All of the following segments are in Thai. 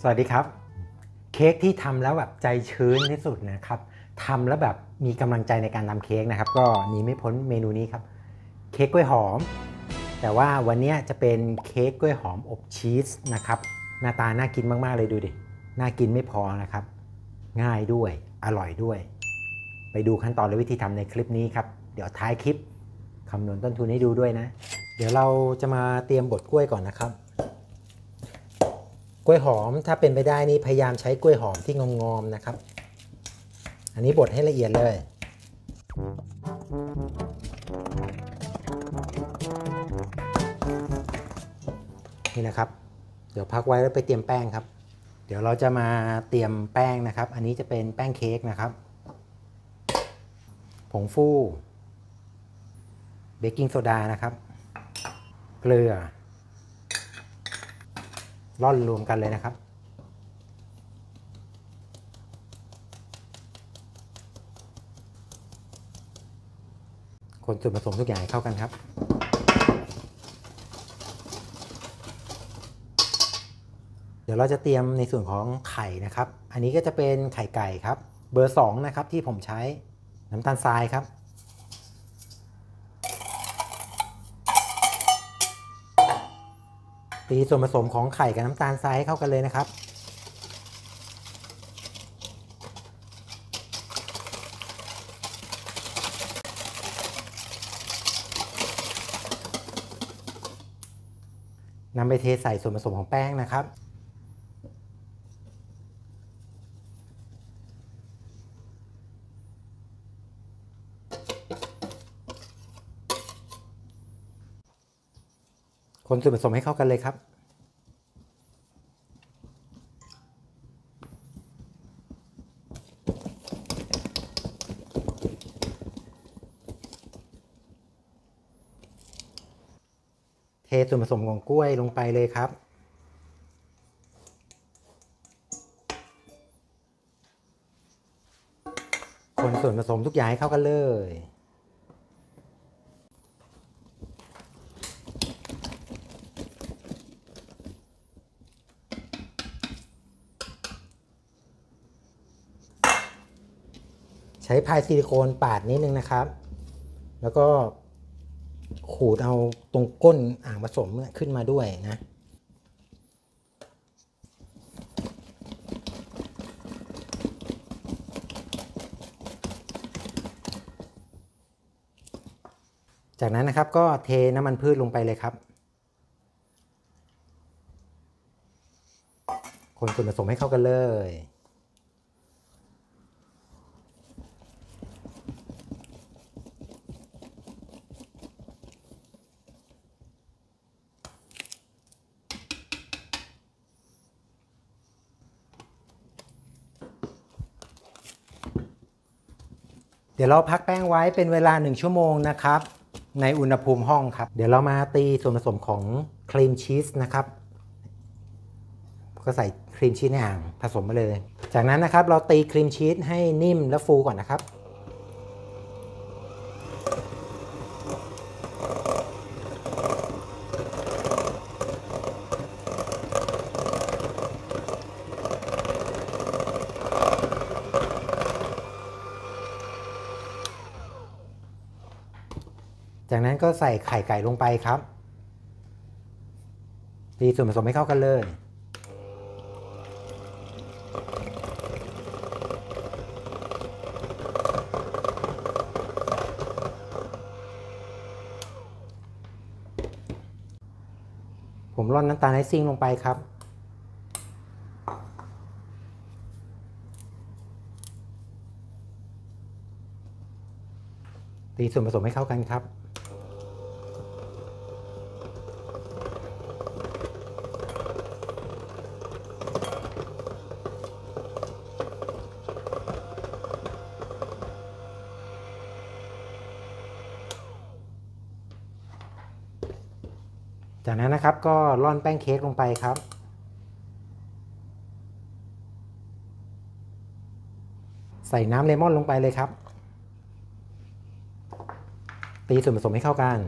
สวัสดีครับเค้กที่ทำแล้วแบบใจชื้นที่สุดนะครับทำแล้วแบบมีกำลังใจในการทำเค้กนะครับก็หนีไม่พ้นเมนูนี้ครับเค้กกล้วยหอมแต่ว่าวันนี้จะเป็นเค้กกล้วยหอมอบชีสนะครับหน้าตาน่ากินมากๆเลยดูดิน่ากินไม่พอนะครับง่ายด้วยอร่อยด้วยไปดูขั้นตอนและวิธีทำในคลิปนี้ครับเดี๋ยวท้ายคลิปคำนวณต้นทุนให้ดูด้วยนะเดี๋ยวเราจะมาเตรียมบดกล้วยก่อนนะครับกล้วยหอมถ้าเป็นไปได้นี่พยายามใช้กล้วยหอมที่งอมๆนะครับอันนี้บดให้ละเอียดเลยนี่นะครับเดี๋ยวพักไว้แล้วไปเตรียมแป้งครับเดี๋ยวเราจะมาเตรียมแป้งนะครับอันนี้จะเป็นแป้งเค้กนะครับผงฟูเบกกิ้งโซดานะครับเกลือร่อนรวมกันเลยนะครับคนส่วนผสมทุกอย่างให้เข้ากันครับเดี๋ยวเราจะเตรียมในส่วนของไข่นะครับอันนี้ก็จะเป็นไข่ไก่ครับเบอร์2นะครับที่ผมใช้น้ำตาลทรายครับตีส่วนผสมของไข่กับน้ำตาลทรายให้เข้ากันเลยนะครับนำไปเทใส่ส่วนผสมของแป้งนะครับคนส่วนผสมให้เข้ากันเลยครับเทส่วนผสมของกล้วยลงไปเลยครับคนส่วนผสมทุกอย่างให้เข้ากันเลยใช้พายซิลิโคนปาดนิดนึงนะครับแล้วก็ขูดเอาตรงก้นอ่างผสมขึ้นมาด้วยนะจากนั้นนะครับก็เทน้ำมันพืชลงไปเลยครับคนส่วนผสมให้เข้ากันเลยเดี๋ยวเราพักแป้งไว้เป็นเวลา1ชั่วโมงนะครับในอุณหภูมิห้องครับเดี๋ยวเรามาตีส่วนผสมของครีมชีสนะครับก็ใส่ครีมชีสในอ่างผสมมาเลยจากนั้นนะครับเราตีครีมชีสให้นิ่มและฟูก่อนนะครับจากนั้นก็ใส่ไข่ไก่ลงไปครับตีส่วนผสมให้เข้ากันเลยผมร่อนน้ำตาลไอซิ่งลงไปครับตีส่วนผสมให้เข้ากันครับจากนั้นนะครับก็ร่อนแป้งเค้กลงไปครับใส่น้ำเลมอนลงไปเลยครับตีส่วนผสมให้เข้ากัน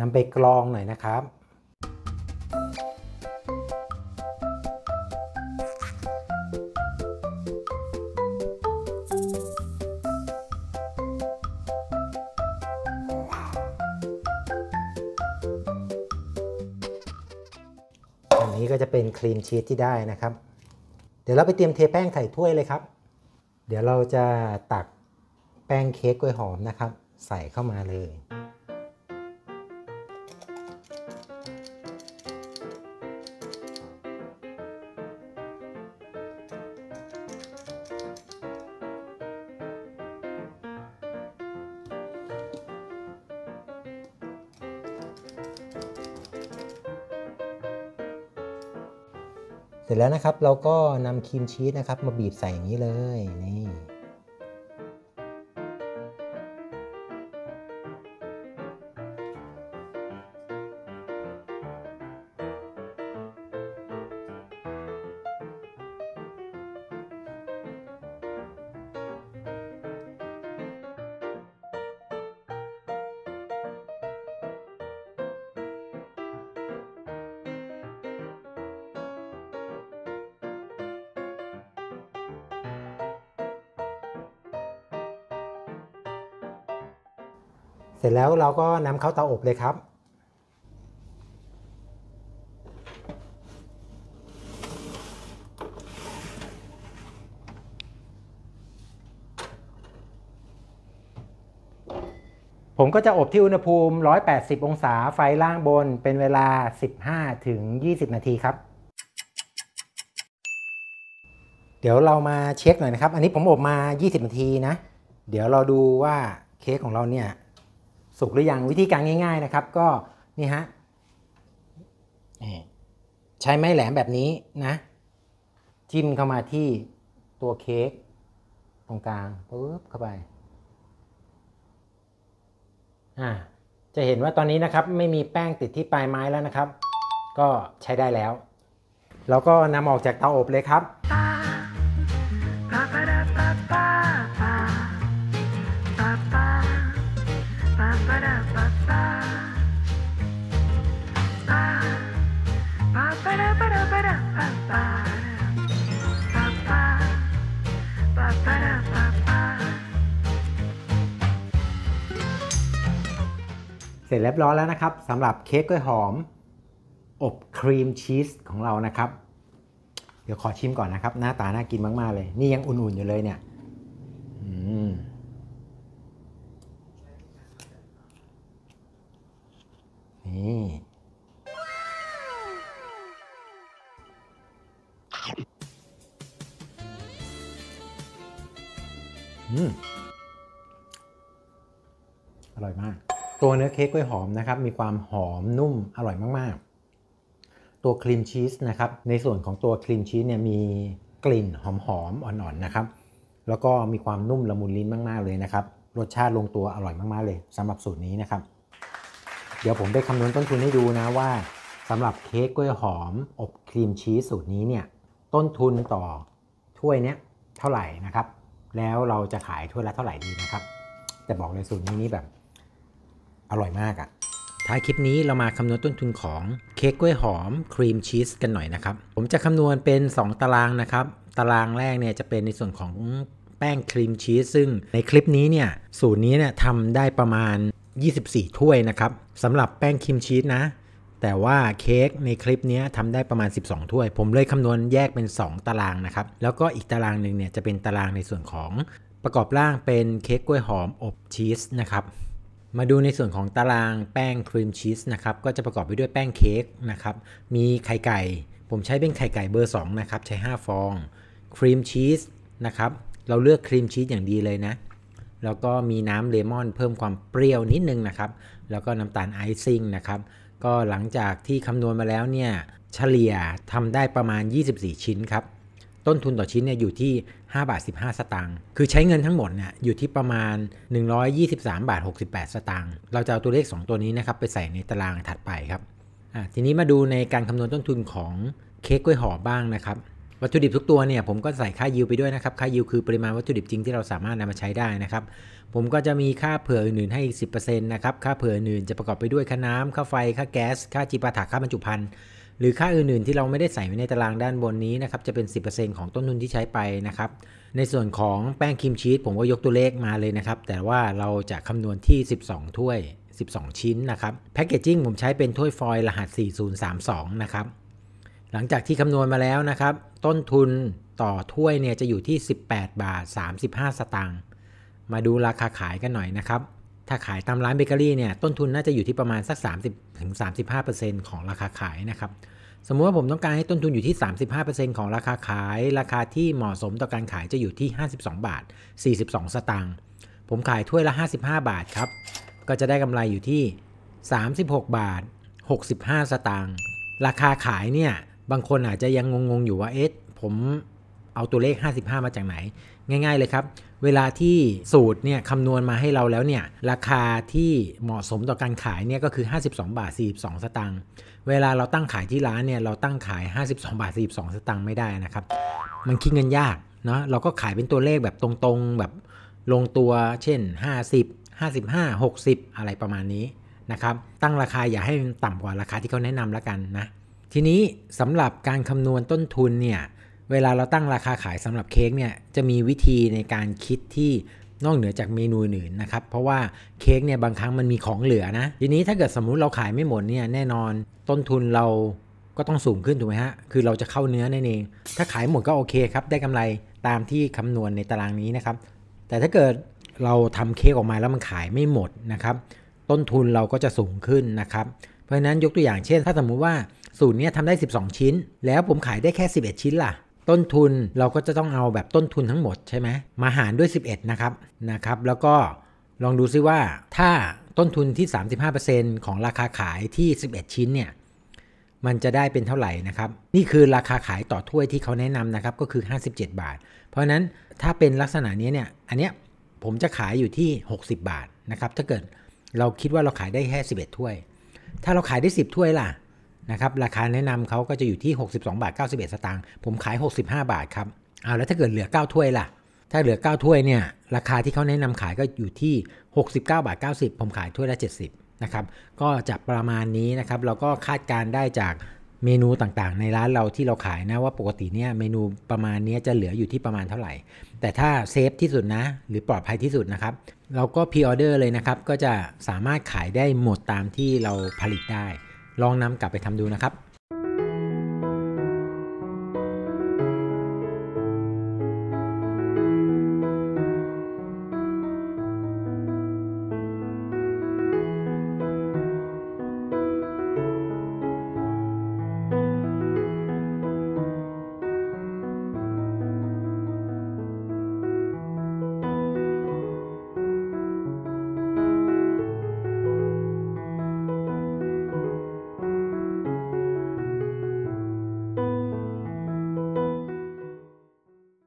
นำไปกรองหน่อยนะครับอันนี้ก็จะเป็นครีมชีสที่ได้นะครับเดี๋ยวเราไปเตรียมเทแป้งใส่ถ้วยเลยครับเดี๋ยวเราจะตักแป้งเค้กกล้วยหอมนะครับใส่เข้ามาเลยเสร็จแล้วนะครับเราก็นำครีมชีสนะครับมาบีบใส่อย่างนี้เลยนี่เสร็จแล้วเราก็นำเข้าเตาอบเลยครับผมก็จะอบที่อุณหภูมิ180องศาไฟล่างบนเป็นเวลา 15-20 นาทีครับเดี๋ยวเรามาเช็คหน่อยนะครับอันนี้ผมอบมา20นาทีนะเดี๋ยวเราดูว่าเค้กของเราเนี่ยสุกหรือยังวิธีการง่ายๆนะครับก็นี่ฮะใช้ไม้แหลมแบบนี้นะจิ้มเข้ามาที่ตัวเค้กตรงกลางปึ๊บเข้าไปจะเห็นว่าตอนนี้นะครับไม่มีแป้งติดที่ปลายไม้แล้วนะครับก็ใช้ได้แล้วแล้วก็นำออกจากเตาอบเลยครับเสร็จเรียบร้อยแล้วนะครับสำหรับเค้กกล้วยหอมอบครีมชีสของเรานะครับเดี๋ยวขอชิมก่อนนะครับหน้าตาน่ากินมากๆเลยนี่ยังอุ่นๆอยู่เลยเนี่ยนี่อร่อยมากตัวเนื้อเค้กกล้วยหอมนะครับมีความหอมนุ่มอร่อยมากๆตัวครีมชีสนะครับในส่วนของตัวครีมชีสเนี่ยมีกลิ่นหอมอ่อนๆนะครับแล้วก็มีความนุ่มละมุนลิ้นมากๆเลยนะครับรสชาติลงตัวอร่อยมากๆเลยสำหรับสูตรนี้นะครับเดี๋ยวผมได้คำนวณต้นทุนให้ดูนะว่าสำหรับเค้กกล้วยหอมอบครีมชีสสูตรนี้เนี่ยต้นทุนต่อถ้วยเนี้ยเท่าไหร่นะครับแล้วเราจะขายถ้วยละเท่าไหร่ดีนะครับแต่บอกเลยสูตรนี้นี่แบบอร่อยมากอ่ะท้ายคลิปนี้เรามาคำนวณต้นทุนของเค้กกล้วยหอมครีมชีสกันหน่อยนะครับผมจะคำนวณเป็น2ตารางนะครับตารางแรกเนี่ยจะเป็นในส่วนของแป้งครีมชีสซึ่งในคลิปนี้เนี่ยสูตรนี้เนี่ยทำได้ประมาณ24ถ้วยนะครับสำหรับแป้งครีมชีสนะแต่ว่าเค้กในคลิปนี้ทำได้ประมาณ12ถ้วยผมเลยคำนวณแยกเป็น2ตารางนะครับแล้วก็อีกตารางหนึ่งเนี่ยจะเป็นตารางในส่วนของประกอบร่างเป็นเค้กกล้วยหอมอบชีสนะครับมาดูในส่วนของตารางแป้งครีมชีสนะครับก็จะประกอบไปด้วยแป้งเค้กนะครับมีไข่ไก่ผมใช้เป็นไข่ไก่เบอร์2นะครับใช้5ฟองครีมชีสนะครับเราเลือกครีมชีสอย่างดีเลยนะแล้วก็มีน้ำเลมอนเพิ่มความเปรี้ยวนิดนึงนะครับแล้วก็น้ำตาลไอซิ่งนะครับก็หลังจากที่คำนวณมาแล้วเนี่ยเฉลี่ยทำได้ประมาณ24ชิ้นครับต้นทุนต่อชิ้นเนี่ยอยู่ที่ 5 บาท 15 สตางค์คือใช้เงินทั้งหมดเนี่ยอยู่ที่ประมาณ 123 บาท 68 สตางค์เราจะเอาตัวเลข2ตัวนี้นะครับไปใส่ในตารางถัดไปครับทีนี้มาดูในการคำนวณต้นทุนของเค้กกล้วยหอมบ้างนะครับวัตถุดิบทุกตัวเนี่ยผมก็ใส่ค่ายิวไปด้วยนะครับค่ายิวคือปริมาณวัตถุดิบจริงที่เราสามารถนำมาใช้ได้นะครับผมก็จะมีค่าเผื่ออื่นให้ 10% นะครับค่าเผื่ออื่นจะประกอบไปด้วยค่าน้ำค่าไฟค่าแก๊สค่าจีปาถะค่าบรรจุภัณฑ์หรือค่าอื่นๆที่เราไม่ได้ใส่ไว้ในตารางด้านบนนี้นะครับจะเป็น 10% ของต้นทุนที่ใช้ไปนะครับในส่วนของแป้งครีมชีสผมก็ยกตัวเลขมาเลยนะครับแต่ว่าเราจะคำนวณที่12ถ้วย12ชิ้นนะครับแพ็คเกจจิ้งผมใช้เป็นถ้วยฟอยล์รหัส4032นะครับหลังจากที่คำนวณมาแล้วนะครับต้นทุนต่อถ้วยเนี่ยจะอยู่ที่18บาท35สตางค์มาดูราคาขายกันหน่อยนะครับถ้าขายตามร้านเบเกอรี่เนี่ยต้นทุนน่าจะอยู่ที่ประมาณสัก 30-35% ของราคาขายนะครับสมมุติว่าผมต้องการให้ต้นทุนอยู่ที่ 35% ของราคาขายราคาที่เหมาะสมต่อการขายจะอยู่ที่52บาท42สตางค์ผมขายถ้วยละ55บาทครับก็จะได้กำไรอยู่ที่36บาท65สตางค์ราคาขายเนี่ยบางคนอาจจะยังงงๆอยู่ว่าเอ๊ะผมเอาตัวเลข55มาจากไหนง่ายๆเลยครับเวลาที่สูตรเนี่ยคำนวณมาให้เราแล้วเนี่ยราคาที่เหมาะสมต่อการขายเนี่ยก็คือ52บาท42สตางค์เวลาเราตั้งขายที่ร้านเนี่ยเราตั้งขาย52บาท42สตางค์ไม่ได้นะครับมันคิดเงินยากเนาะเราก็ขายเป็นตัวเลขแบบตรงๆแบบลงตัวเช่น50 55 60อะไรประมาณนี้นะครับตั้งราคาอย่าให้มันต่ำกว่าราคาที่เขาแนะนำแล้วกันนะทีนี้สำหรับการคำนวณต้นทุนเนี่ยเวลาเราตั้งราคาขายสำหรับเค้กเนี่ยจะมีวิธีในการคิดที่นอกเหนือจากเมนูอื่นนะครับเพราะว่าเค้กเนี่ยบางครั้งมันมีของเหลือนะทีนี้ถ้าเกิดสมมุติเราขายไม่หมดเนี่ยแน่นอนต้นทุนเราก็ต้องสูงขึ้นถูกไหมฮะคือเราจะเข้าเนื้อนั่นเองถ้าขายหมดก็โอเคครับได้กำไรตามที่คำนวณในตารางนี้นะครับแต่ถ้าเกิดเราทำเค้กออกมาแล้วมันขายไม่หมดนะครับต้นทุนเราก็จะสูงขึ้นนะครับเพราะฉะนั้นยกตัวอย่างเช่นถ้าสมมุติว่าสูตรนี้ทำได้12ชิ้นแล้วผมขายได้แค่11ชิ้นล่ะต้นทุนเราก็จะต้องเอาแบบต้นทุนทั้งหมดใช่ไหมมาหารด้วย11นะครับแล้วก็ลองดูซิว่าถ้าต้นทุนที่ 35% ของราคาขายที่11ชิ้นเนี่ยมันจะได้เป็นเท่าไหร่นะครับนี่คือราคาขายต่อถ้วยที่เขาแนะนำนะครับก็คือ57บาทเพราะฉะนั้นถ้าเป็นลักษณะนี้เนี่ยอันเนี้ยผมจะขายอยู่ที่60บาทนะครับถ้าเกิดเราคิดว่าเราขายได้แค่11ถ้วยถ้าเราขายได้10ถ้วยล่ะนะครับราคาแนะนำเขาก็จะอยู่ที่ 62.91 บาทสตางค์ผมขาย65บาทครับเอาแล้วถ้าเกิดเหลือ9ถ้วยล่ะถ้าเหลือ9ถ้วยเนี่ยราคาที่เขาแนะนำขายก็อยู่ที่ 69.90 บาทผมขายถ้วยละ70นะครับก็จะประมาณนี้นะครับเราก็คาดการได้จากเมนูต่างๆในร้านเราที่เราขายนะว่าปกติเนี่ยเมนูประมาณนี้จะเหลืออยู่ที่ประมาณเท่าไหร่แต่ถ้าเซฟที่สุดนะหรือปลอดภัยที่สุดนะครับเราก็พรีออเดอร์เลยนะครับก็จะสามารถขายได้หมดตามที่เราผลิตได้ลองนำกลับไปทำดูนะครับ